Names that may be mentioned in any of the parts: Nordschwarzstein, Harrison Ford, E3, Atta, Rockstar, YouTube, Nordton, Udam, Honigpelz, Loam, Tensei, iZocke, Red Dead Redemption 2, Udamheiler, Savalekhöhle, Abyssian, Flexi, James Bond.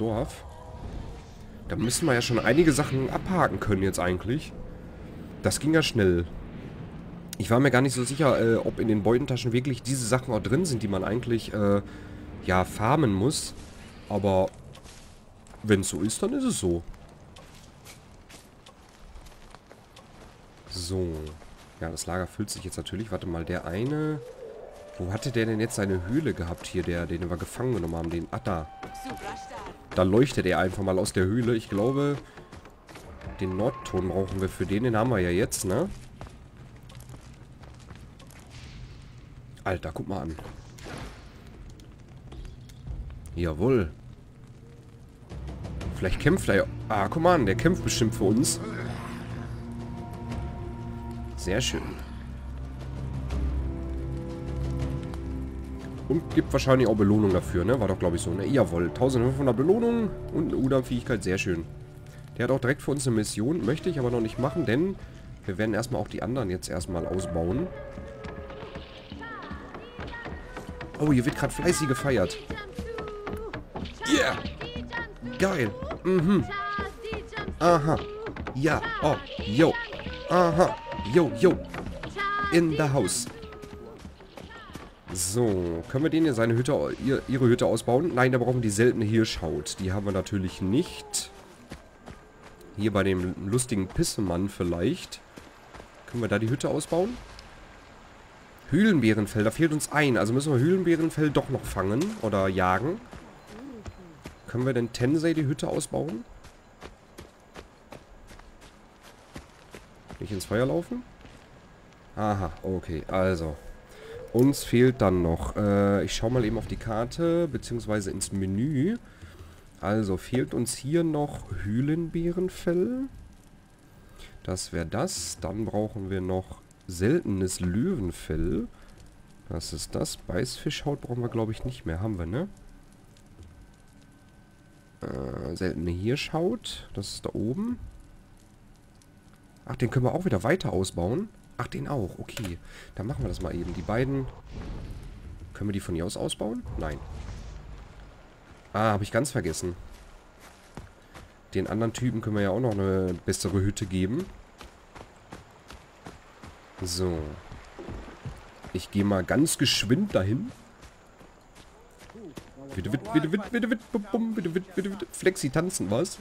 Dorf. Da müssen wir ja schon einige Sachen abhaken können jetzt eigentlich. Das ging ja schnell. Ich war mir gar nicht so sicher, ob in den Beutentaschen wirklich diese Sachen auch drin sind, die man eigentlich ja farmen muss. Aber wenn es so ist, dann ist es so. So. Ja, das Lager füllt sich jetzt natürlich. Warte mal, der eine... Wo hatte der denn jetzt seine Höhle gehabt hier, den wir gefangen genommen haben, den Atta? Da leuchtet er einfach mal aus der Höhle. Ich glaube, den Nordton brauchen wir für den haben wir ja jetzt, ne? Alter, guck mal an. Jawohl. Vielleicht kämpft er ja... Ah, guck mal an, der kämpft bestimmt für uns. Sehr schön. Und gibt wahrscheinlich auch Belohnung dafür, ne? War doch, glaube ich, so, ne? Jawohl, 1500 Belohnung und eine Udam-Fähigkeit, sehr schön. Der hat auch direkt für uns eine Mission, möchte ich aber noch nicht machen, denn wir werden erstmal auch die anderen jetzt erstmal ausbauen. Oh, hier wird gerade fleißig gefeiert. Yeah! Geil! Mhm! Aha! Ja! Oh! Yo! Aha! Yo, yo! In the house! So, können wir denen hier seine Hütte, ihre Hütte ausbauen? Nein, da brauchen wir die seltene Hirschhaut. Die haben wir natürlich nicht. Hier bei dem lustigen Pissemann vielleicht. Können wir da die Hütte ausbauen? Hülenbeerenfell, da fehlt uns ein. Also müssen wir Hülenbeerenfell doch noch fangen oder jagen. Können wir denn Tensei die Hütte ausbauen? Nicht ins Feuer laufen? Aha, okay, also... Uns fehlt dann noch, ich schaue mal eben auf die Karte, beziehungsweise ins Menü. Also fehlt uns hier noch Hülenbeerenfell. Das wäre das. Dann brauchen wir noch seltenes Löwenfell. Das ist das. Beißfischhaut brauchen wir, glaube ich, nicht mehr. Haben wir, ne? Seltene Hirschhaut. Das ist da oben. Ach, den können wir auch wieder weiter ausbauen. Ach, den auch. Okay. Dann machen wir das mal eben. Die beiden... Können wir die von hier aus ausbauen? Nein. Ah, habe ich ganz vergessen. Den anderen Typen können wir ja auch noch eine bessere Hütte geben. So. Ich gehe mal ganz geschwind dahin. Bitte, Flexi tanzen, was?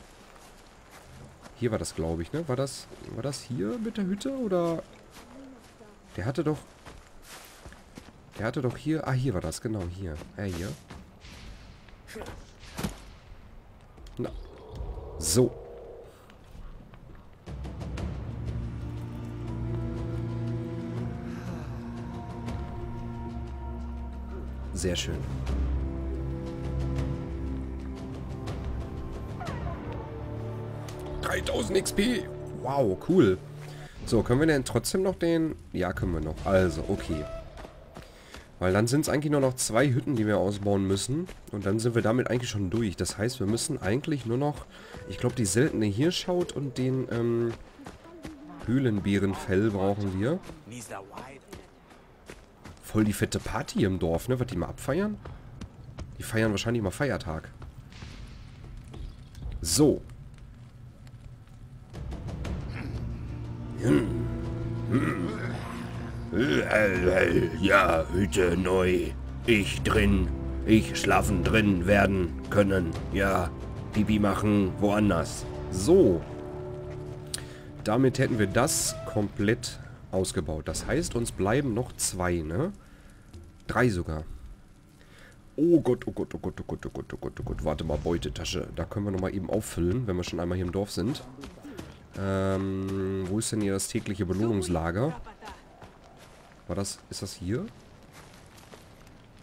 Hier war das, glaube ich, ne? War das hier mit der Hütte oder... Der hatte doch hier... Ah, hier war das. Genau, hier. Hier. Na. So. Sehr schön. ...3000 XP. Wow, cool. So, können wir denn trotzdem noch den... Ja, können wir noch. Also, okay. Weil dann sind es eigentlich nur noch 2 Hütten, die wir ausbauen müssen. Und dann sind wir damit eigentlich schon durch. Das heißt, wir müssen eigentlich nur noch... Ich glaube, die seltene Hirschhaut und den Höhlenbeerenfell brauchen wir. Voll die fette Party im Dorf, ne? Wird die mal abfeiern? Die feiern wahrscheinlich mal Feiertag. So. Ja, Hütte neu. Ich drin. Ich schlafen drin werden können. Ja, Pipi machen woanders. So. Damit hätten wir das komplett ausgebaut. Das heißt, uns bleiben noch 2, ne? 3 sogar. Oh Gott, oh Gott, oh Gott, oh Gott, oh Gott, oh Gott, oh Gott. Warte mal, Beutetasche. Da können wir nochmal eben auffüllen, wenn wir schon einmal hier im Dorf sind. Wo ist denn hier das tägliche Belohnungslager? War das... Ist das hier?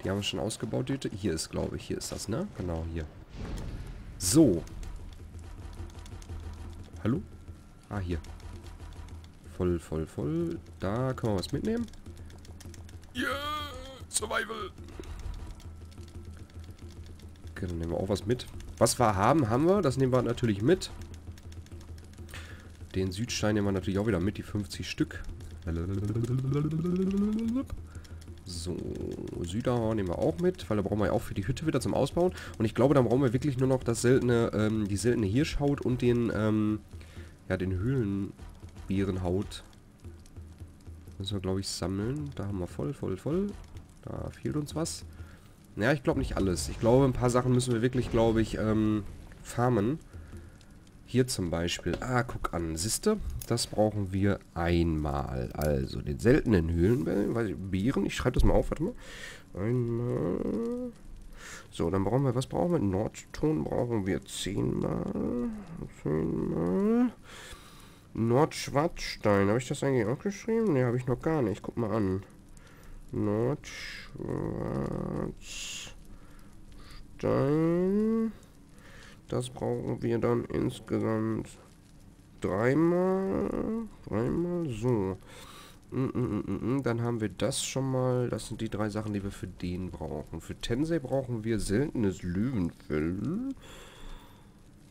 Die haben wir schon ausgebaut, Hütte. Hier ist, glaube ich. Hier ist das, ne? Genau, hier. So. Hallo? Ah, hier. Voll, voll, voll. Da können wir was mitnehmen. Yeah! Survival! Okay, dann nehmen wir auch was mit. Was wir haben wir. Das nehmen wir natürlich mit. Den Südstein nehmen wir natürlich auch wieder mit, die 50 Stück. So, Südauer nehmen wir auch mit, weil da brauchen wir ja auch für die Hütte wieder zum Ausbauen. Und ich glaube, da brauchen wir wirklich nur noch das seltene, die seltene Hirschhaut und den, ja, den Höhlenbärenhaut. Müssen wir, glaube ich, sammeln. Da haben wir voll. Da fehlt uns was. Naja, ich glaube nicht alles. Ich glaube, ein paar Sachen müssen wir wirklich, glaube ich, farmen. Hier zum Beispiel. Ah, guck an. Siehste? Das brauchen wir einmal. Also, den seltenen Höhlenbären. Ich schreibe das mal auf. Warte mal. Einmal. So, dann brauchen wir... Was brauchen wir? Nordton brauchen wir 10-mal. 10-mal. Nordschwarzstein. Habe ich das eigentlich auch geschrieben? Ne, habe ich noch gar nicht. Guck mal an. Nordschwarzstein. Das brauchen wir dann insgesamt 3-mal. 3-mal. So. Dann haben wir das schon mal. Das sind die 3 Sachen, die wir für den brauchen. Für Tensei brauchen wir seltenes Löwenfell.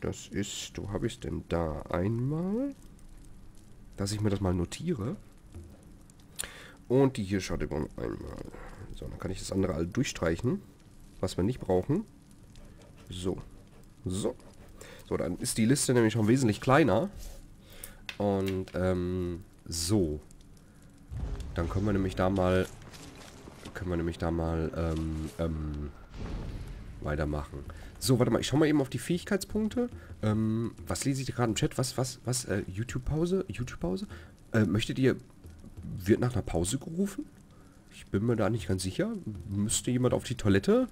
Das ist... Wo habe ich es denn da? Einmal. Dass ich mir das mal notiere. Und die hier schaut über einmal. So, dann kann ich das andere alles durchstreichen. Was wir nicht brauchen. So. So, dann ist die Liste nämlich schon wesentlich kleiner. Und, so. Dann können wir nämlich da mal... weitermachen. So, warte mal, ich schau mal eben auf die Fähigkeitspunkte. Was lese ich gerade im Chat? Was? YouTube-Pause? YouTube-Pause? Möchtet ihr... Wird nach einer Pause gerufen? Ich bin mir da nicht ganz sicher. Müsste jemand auf die Toilette...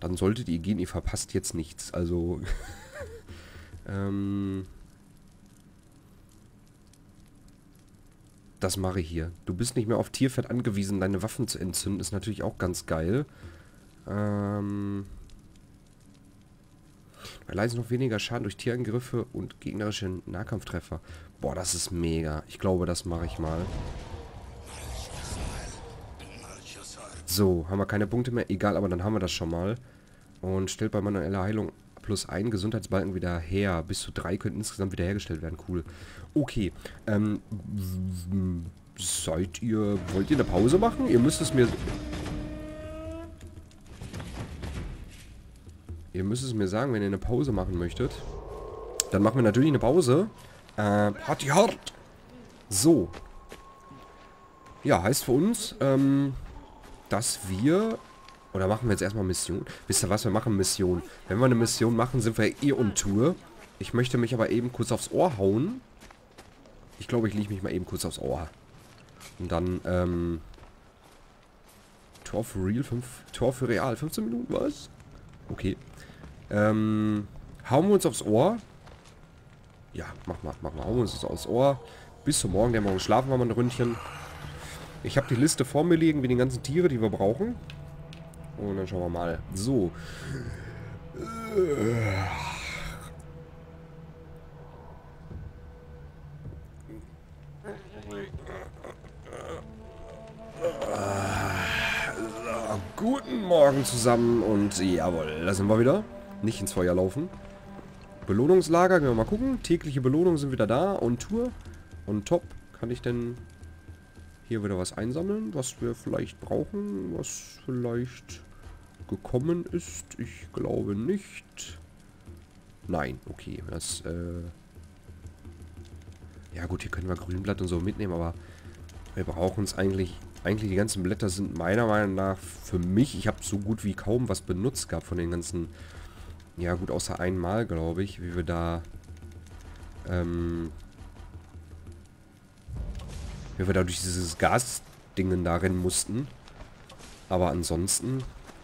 Dann solltet ihr gehen, ihr verpasst jetzt nichts. Also, das mache ich hier. Du bist nicht mehr auf Tierfett angewiesen, deine Waffen zu entzünden. Ist natürlich auch ganz geil. Erleidest noch weniger Schaden durch Tierangriffe und gegnerische Nahkampftreffer. Boah, das ist mega. Ich glaube, das mache ich mal. So, haben wir keine Punkte mehr. Egal, aber dann haben wir das schon mal. Und stellt bei manueller Heilung +1 Gesundheitsbalken wieder her. Bis zu 3 könnten insgesamt wiederhergestellt werden. Cool. Okay. Wollt ihr eine Pause machen? Ihr müsst es mir... sagen, wenn ihr eine Pause machen möchtet. Dann machen wir natürlich eine Pause. Party hard! So. Ja, heißt für uns, dass wir... Oder machen wir jetzt erstmal Mission? Wisst ihr was? Wir machen Mission. Wenn wir eine Mission machen, sind wir eh on Tour. Ich möchte mich aber eben kurz aufs Ohr hauen. Ich glaube, ich lege mich mal eben kurz aufs Ohr. Und dann, Tor für Real, 15 Minuten, was? Okay. Hauen wir uns aufs Ohr. Ja, mach mal. Hauen wir uns aufs Ohr. Bis zum Morgen. Der Morgen schlafen wir mal ein Ründchen. Ich habe die Liste vor mir liegen, wie die ganzen Tiere, die wir brauchen. Und dann schauen wir mal. So. Guten Morgen zusammen und jawohl, da sind wir wieder. Nicht ins Feuer laufen. Belohnungslager, gehen wir mal gucken. Tägliche Belohnungen sind wieder da. On Tour. On top. Kann ich denn... Hier wieder was einsammeln, was wir vielleicht brauchen, was vielleicht gekommen ist. Ich glaube nicht. Nein, okay. Das, ja gut, hier können wir Grünblatt und so mitnehmen, aber wir brauchen es eigentlich... Eigentlich die ganzen Blätter sind meiner Meinung nach für mich... Ich habe so gut wie kaum was benutzt gehabt von den ganzen... Ja gut, außer einmal, glaube ich, wie wir da... Wie wir da durch dieses Gasdingen da rennen mussten. Aber ansonsten...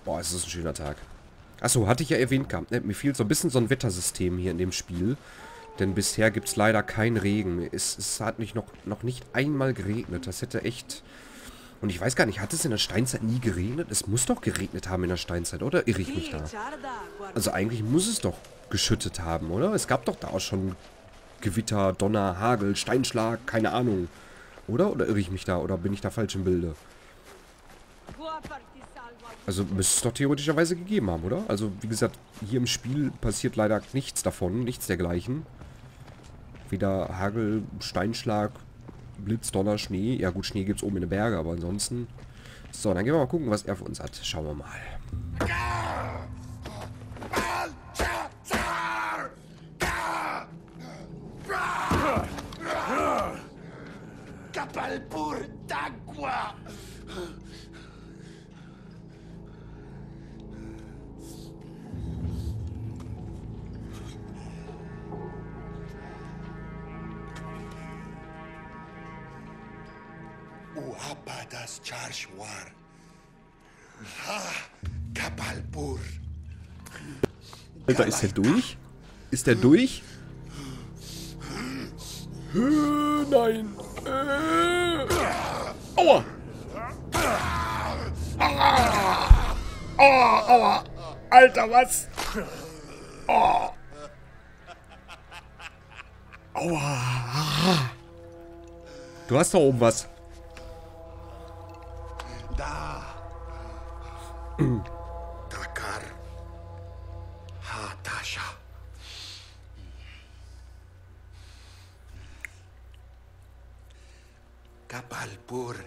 Boah, es ist ein schöner Tag. Achso, hatte ich ja erwähnt gehabt. Mir fehlt so ein bisschen so ein Wettersystem hier in dem Spiel. Denn bisher gibt es leider keinen Regen. Es hat mich noch nicht einmal geregnet. Das hätte echt... Und ich weiß gar nicht, hat es in der Steinzeit nie geregnet? Es muss doch geregnet haben in der Steinzeit, oder? Irre ich mich da? Also eigentlich muss es doch geschüttet haben, oder? Es gab doch da auch schon Gewitter, Donner, Hagel, Steinschlag, keine Ahnung. Oder? Oder irre ich mich da? Oder bin ich da falsch im Bilde? Also müsste es doch theoretischerweise gegeben haben, oder? Also wie gesagt, hier im Spiel passiert leider nichts davon, nichts dergleichen. Weder Hagel, Steinschlag, Blitz, Donner, Schnee. Ja gut, Schnee gibt es oben in den Bergen, aber ansonsten So, dann gehen wir mal gucken, was er für uns hat. Schauen wir mal. Alter, ist der durch? Ist der durch? Nein. Aua. Aua, aua. Alter, was? Aua. Aua. Du hast da oben was.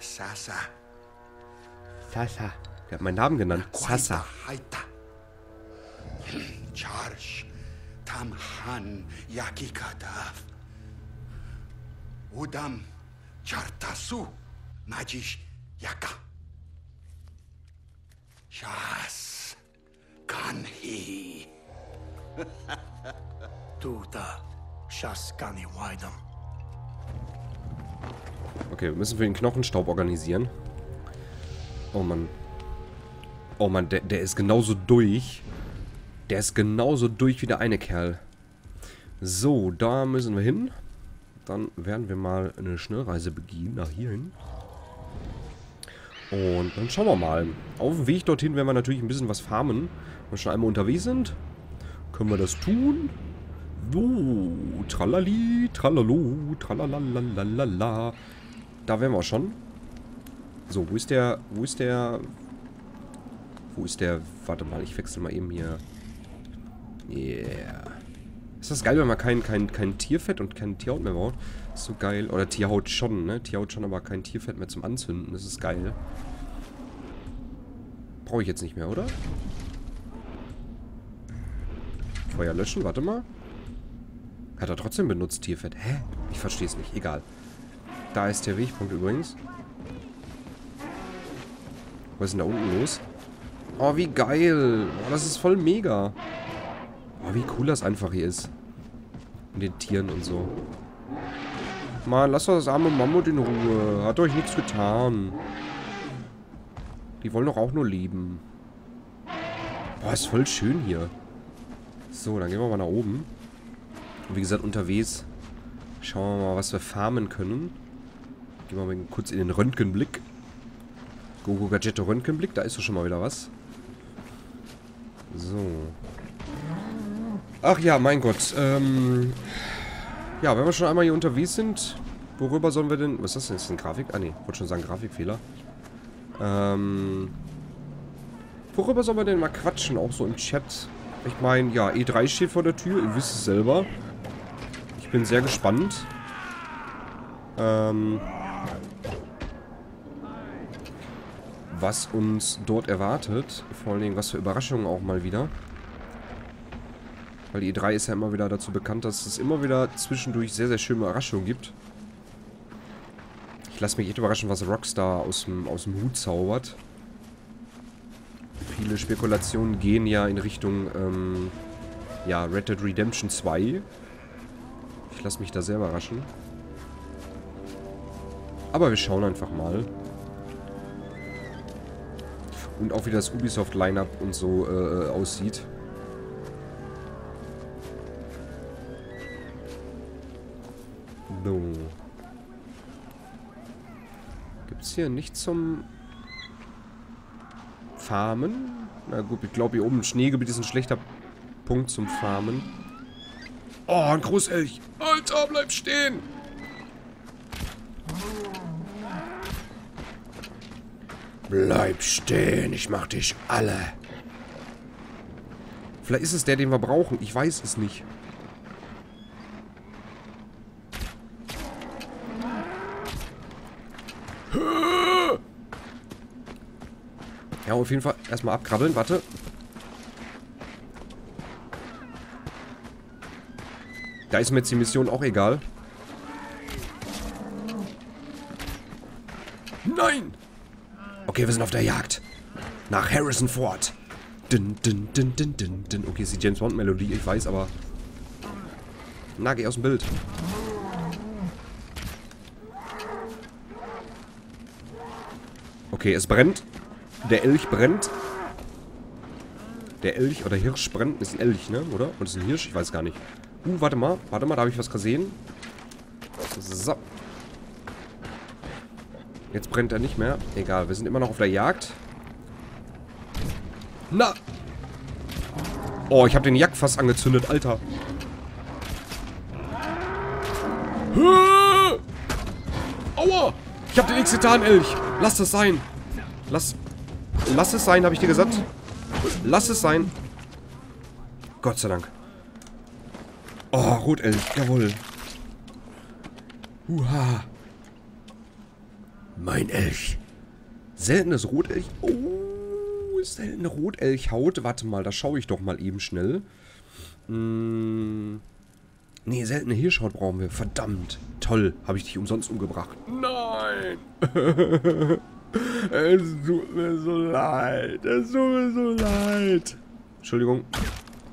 Sasa. Sasa. Der hat meinen Namen genannt. Sasa. Charge. Tamhan Yakikadav. Udam Chartasu. Majish Yaka. Chas. Kanhi. Tuta. Chas Kani Waidam. Okay, wir müssen für den Knochenstaub organisieren. Oh Mann. Oh Mann, der ist genauso durch. Der ist genauso durch wie der eine Kerl. So, da müssen wir hin. Dann werden wir mal eine Schnellreise begehen nach hier hin. Und dann schauen wir mal. Auf dem Weg dorthin werden wir natürlich ein bisschen was farmen. Wenn wir schon einmal unterwegs sind, können wir das tun. So, tralali, tralalo, tralalalala. Da wären wir auch schon. So, wo ist der, warte mal, ich wechsle mal eben hier. Yeah. Ist das geil, wenn man kein Tierfett und kein Tierhaut mehr braucht? Ist so geil. Oder Tierhaut schon, ne? Tierhaut schon, aber kein Tierfett mehr zum Anzünden. Das ist geil. Brauche ich jetzt nicht mehr, oder? Feuer löschen, warte mal. Hat er trotzdem benutzt, Tierfett? Hä? Ich verstehe es nicht, egal. Da ist der Wegpunkt übrigens. Was ist denn da unten los? Oh, wie geil. Oh, das ist voll mega. Oh, wie cool das einfach hier ist. Mit den Tieren und so. Mann, lasst doch das arme Mammut in Ruhe. Hat euch nichts getan. Die wollen doch auch nur leben. Boah, ist voll schön hier. So, dann gehen wir mal nach oben. Und wie gesagt, unterwegs schauen wir mal, was wir farmen können. Gehen wir mal kurz in den Röntgenblick. Gogo Gadgetto Röntgenblick, da ist doch schon mal wieder was. So. Ach ja, mein Gott. Ja, wenn wir schon einmal hier unterwegs sind, worüber sollen wir denn... Was ist das denn? Ist das eine Grafik? Ah ne, wollte schon sagen, Grafikfehler. Worüber sollen wir denn mal quatschen, auch so im Chat? Ich meine, ja, E3 steht vor der Tür, ihr wisst es selber. Ich bin sehr gespannt. Was uns dort erwartet. Vor allen Dingen, was für Überraschungen auch mal wieder. Weil die E3 ist ja immer wieder dazu bekannt, dass es immer wieder zwischendurch sehr, sehr schöne Überraschungen gibt. Ich lasse mich echt überraschen, was Rockstar aus dem Hut zaubert. Viele Spekulationen gehen ja in Richtung ja, Red Dead Redemption 2. Ich lasse mich da sehr überraschen. Aber wir schauen einfach mal. Und auch wie das Ubisoft-Line-Up und so aussieht. No. Gibt es hier nichts zum... Farmen? Na gut, ich glaube hier oben im Schneegebiet ist ein schlechter Punkt zum Farmen. Oh, ein Großelch! Alter, bleib stehen! Bleib stehen, ich mach dich alle! Vielleicht ist es der, den wir brauchen, ich weiß es nicht. Ja, auf jeden Fall erstmal abkrabbeln, warte. Da ist mir jetzt die Mission auch egal. Nein! Okay, wir sind auf der Jagd. Nach Harrison Ford. Dun, dun, dun, dun, dun, dun. Okay, ist die James Bond Melodie, ich weiß, aber... Na, geh aus dem Bild. Okay, es brennt. Der Elch brennt. Der Elch oder Hirsch brennt. Ist ein Elch, ne? Oder? Und ist ein Hirsch? Ich weiß gar nicht. Warte mal. Warte mal, da habe ich was gesehen. So. Jetzt brennt er nicht mehr. Egal, wir sind immer noch auf der Jagd. Na! Oh, ich habe den Jagd fast angezündet, Alter. Aua! Ich habe dir nichts getan, Elch. Lass das sein. Lass es sein, habe ich dir gesagt. Lass es sein. Gott sei Dank. Oh, Rotelch, jawohl. Uha. Mein Elch. Seltenes Rotelch. Oh, seltene Rotelchhaut. Warte mal, da schaue ich doch mal eben schnell. Nee, seltene Hirschhaut brauchen wir. Verdammt. Toll, habe ich dich umsonst umgebracht. Nein. Es tut mir so leid. Es tut mir so leid. Entschuldigung.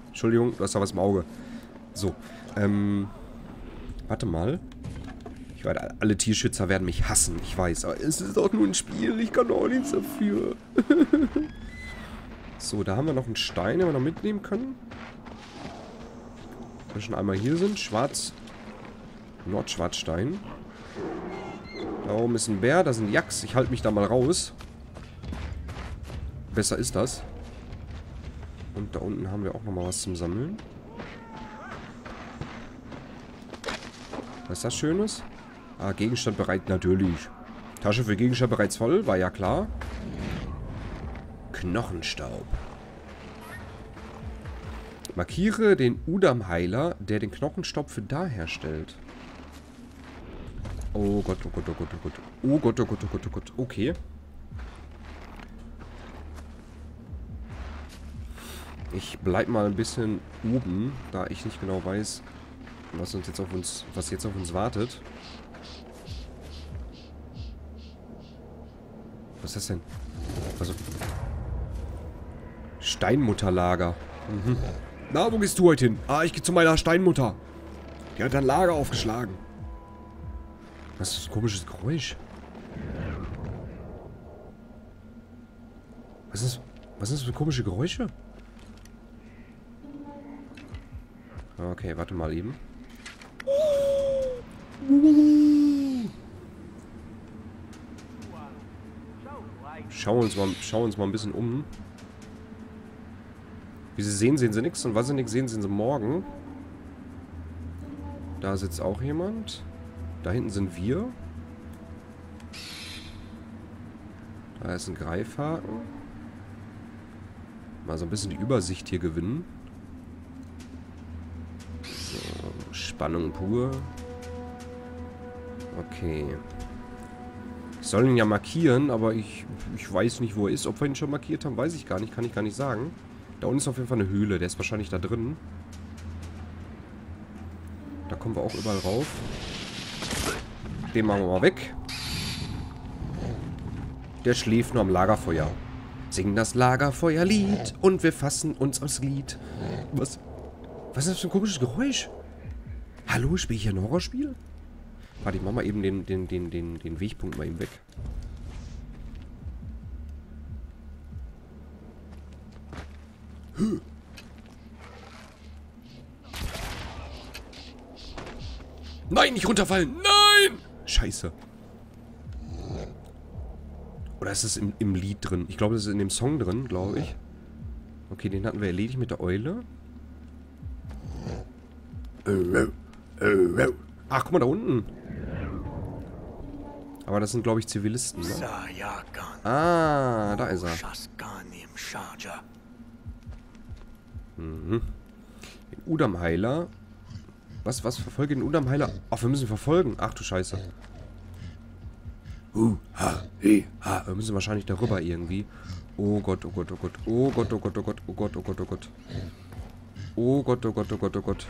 Entschuldigung, du hast da was im Auge. So. Warte mal. Ich weiß, alle Tierschützer werden mich hassen. Ich weiß, aber es ist doch nur ein Spiel. Ich kann doch nichts dafür. So, da haben wir noch einen Stein, den wir noch mitnehmen können. Wenn wir schon einmal hier sind. Schwarz. Nordschwarzstein. Da oben ist ein Bär, da sind Yaks. Ich halte mich da mal raus. Besser ist das. Und da unten haben wir auch nochmal was zum Sammeln. Was ist das Schönes? Ah, Gegenstand bereit, natürlich. Tasche für Gegenstand bereits voll, war ja klar. Knochenstaub. Markiere den Udamheiler, der den Knochenstaub für da herstellt. Oh Gott, oh Gott, oh Gott, oh Gott. Oh Gott, oh Gott, oh Gott, oh Gott. Okay. Ich bleib mal ein bisschen oben, da ich nicht genau weiß, was jetzt auf uns wartet. Was ist das denn? Also Steinmutterlager. Mhm. Na, wo gehst du heute hin? Ah, ich gehe zu meiner Steinmutter. Die hat ein Lager aufgeschlagen. Was ist das komisches Geräusch? Was sind das für komische Geräusche? Okay, warte mal eben. Schauen uns mal ein bisschen um. Wie sie sehen, sehen sie nichts. Und was sie nicht sehen, sehen sie morgen. Da sitzt auch jemand. Da hinten sind wir. Da ist ein Greifhaken. Mal so ein bisschen die Übersicht hier gewinnen. So, Spannung pur. Okay. Ich soll ihn ja markieren, aber ich weiß nicht, wo er ist. Ob wir ihn schon markiert haben, weiß ich gar nicht. Kann ich gar nicht sagen. Da unten ist auf jeden Fall eine Höhle. Der ist wahrscheinlich da drin. Da kommen wir auch überall rauf. Den machen wir mal weg. Der schläft nur am Lagerfeuer. Singen das Lagerfeuerlied und wir fassen uns aufs Glied. Was ist das für ein komisches Geräusch? Hallo, spiele ich hier ein Horrorspiel? Warte, ich mach mal eben den Wegpunkt mal eben weg. Huh. Nein, nicht runterfallen! Nein! Scheiße. Oder ist es im Lied drin? Ich glaube, das ist in dem Song drin, glaube ich. Okay, den hatten wir erledigt mit der Eule. Ach, guck mal, da unten. Aber das sind, glaube ich, Zivilisten, ne? Ah, da ist er. Mhm. Den Udamheiler. Was? Verfolge den Udamheiler? Ach, wir müssen ihn verfolgen. Ach du Scheiße. Wir müssen wahrscheinlich darüber irgendwie. Oh Gott, oh Gott, oh Gott, oh Gott, oh Gott, oh Gott, oh Gott, oh Gott, oh Gott. Oh Gott, oh Gott, oh Gott, oh Gott.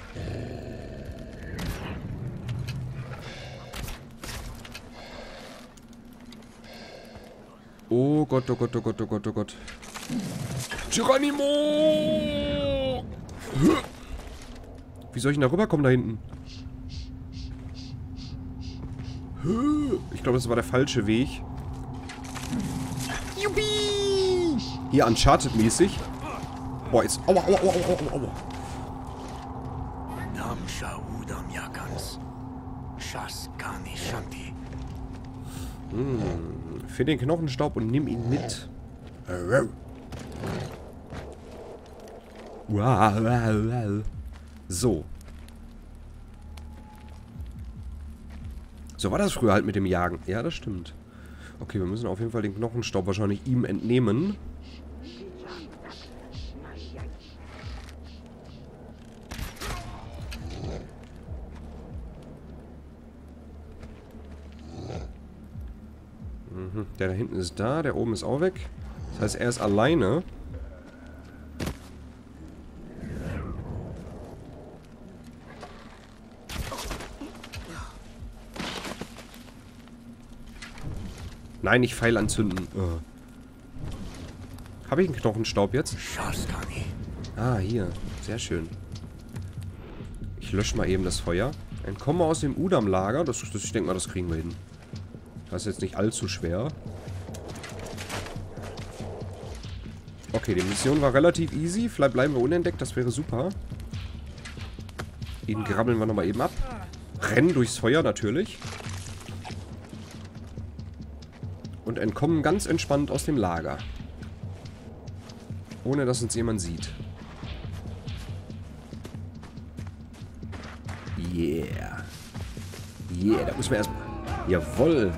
Oh Gott, oh Gott, oh Gott, oh Gott, oh Gott. Geronimo! Wie soll ich denn da rüberkommen da hinten? Ich glaube, das war der falsche Weg. Juppie! Hier Uncharted-mäßig. Boah, jetzt. Aua, aua, aua, aua, aua. Für den Knochenstaub und nimm ihn mit. So. So war das früher halt mit dem Jagen. Ja, das stimmt. Okay, wir müssen auf jeden Fall den Knochenstaub wahrscheinlich ihm entnehmen. Der da hinten ist da, der oben ist auch weg. Das heißt, er ist alleine. Nein, nicht Pfeil anzünden. Habe ich einen Knochenstaub jetzt? Ah, hier. Sehr schön. Ich lösche mal eben das Feuer. Dann kommen wir aus dem Udam-Lager. Ich denke mal, das kriegen wir hin. Das ist jetzt nicht allzu schwer. Okay, die Mission war relativ easy. Vielleicht bleiben wir unentdeckt, das wäre super. Ihn grabbeln wir nochmal eben ab. Rennen durchs Feuer natürlich. Und entkommen ganz entspannt aus dem Lager. Ohne, dass uns jemand sieht. Yeah. Yeah, da müssen wir erstmal... Jawohl.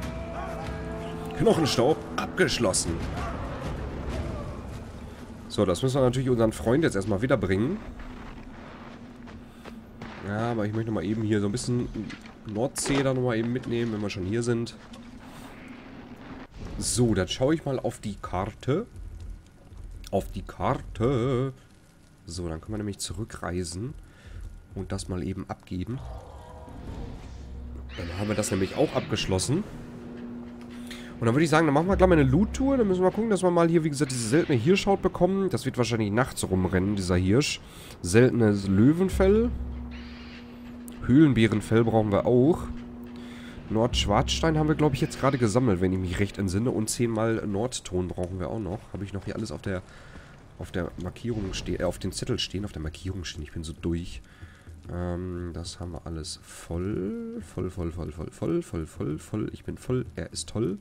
Knochenstaub abgeschlossen. So, das müssen wir natürlich unseren Freund jetzt erstmal wiederbringen. Ja, aber ich möchte mal eben hier so ein bisschen Nordsee da nochmal eben mitnehmen, wenn wir schon hier sind. So, dann schaue ich mal auf die Karte. Auf die Karte. So, dann können wir nämlich zurückreisen und das mal eben abgeben. Dann haben wir das nämlich auch abgeschlossen. Und dann würde ich sagen, dann machen wir gleich mal eine Loot-Tour. Dann müssen wir mal gucken, dass wir mal hier, wie gesagt, diese seltene Hirschhaut bekommen. Das wird wahrscheinlich nachts rumrennen, dieser Hirsch. Seltenes Löwenfell. Höhlenbärenfell brauchen wir auch. Nordschwarzstein haben wir, glaube ich, jetzt gerade gesammelt, wenn ich mich recht entsinne. Und 10-mal Nordton brauchen wir auch noch. Habe ich noch hier alles auf der Markierung stehen, auf dem Zettel stehen, auf der Markierung stehen. Ich bin so durch. Das haben wir alles voll. Voll, voll, voll, voll, voll, voll, voll, voll. Ich bin voll. Er ist toll.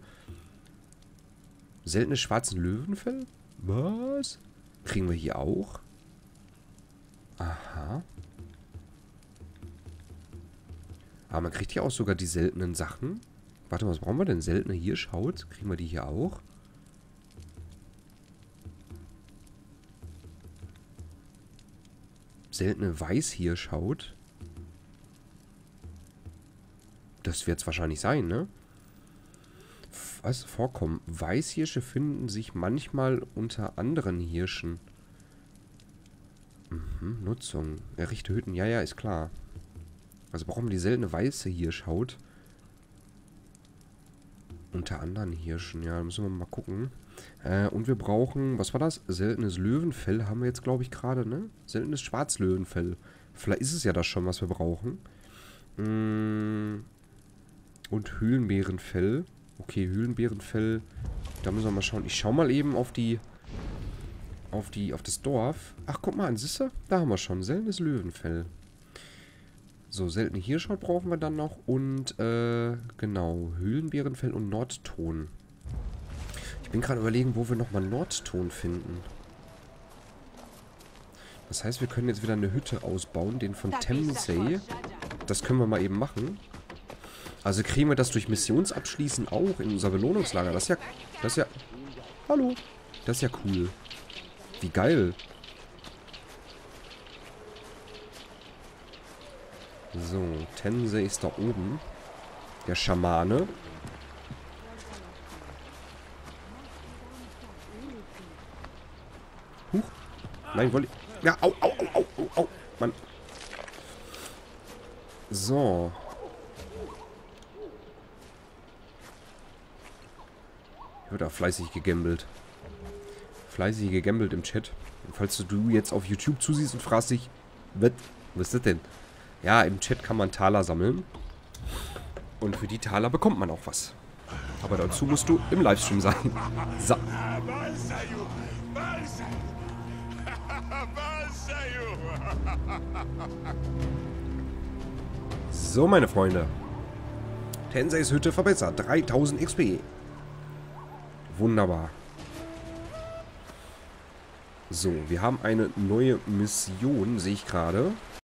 Seltenes schwarzen Löwenfell? Was? Kriegen wir hier auch? Aha. Aber man kriegt hier auch sogar die seltenen Sachen. Warte mal, was brauchen wir denn? Seltene Hirschhaut? Kriegen wir die hier auch? Seltene Weißhirschhaut. Das wird es wahrscheinlich sein, ne? Was? Vorkommen. Weißhirsche finden sich manchmal unter anderen Hirschen. Mhm, Nutzung. Errichte Hütten. Ja, ist klar. Also brauchen wir die seltene weiße Hirschhaut. Unter anderen Hirschen. Ja, da müssen wir mal gucken. Und wir brauchen, was war das? Seltenes Löwenfell haben wir jetzt, glaube ich, gerade, ne? Seltenes Schwarzlöwenfell. Vielleicht ist es ja das schon, was wir brauchen. Und Höhlenbärenfell. Okay, Höhlenbärenfell. Da müssen wir mal schauen. Ich schaue mal eben auf das Dorf. Ach, guck mal an, Sisse. Da haben wir schon. Seltenes Löwenfell. So, seltene Hirschhaut brauchen wir dann noch. Und, genau. Höhlenbärenfell und Nordton. Ich bin gerade überlegen, wo wir nochmal Nordton finden. Das heißt, wir können jetzt wieder eine Hütte ausbauen, den von Tensei. Das können wir mal eben machen. Also kriegen wir das durch Missionsabschließen auch in unser Belohnungslager. Das ist ja... Hallo. Das ist ja cool. Wie geil. So, Tensei ist da oben. Der Schamane. Nein, wollte ich... Ja, au, au, au, au, au, Mann. So. Wird da fleißig gegambelt. Fleißig gegambelt im Chat. Und falls du jetzt auf YouTube zusiehst und fragst dich, was ist das denn? Ja, im Chat kann man Taler sammeln. Und für die Taler bekommt man auch was. Aber dazu musst du im Livestream sein. So. So, meine Freunde. Tenseis Hütte verbessert. 3000 XP. Wunderbar. So, wir haben eine neue Mission, sehe ich gerade.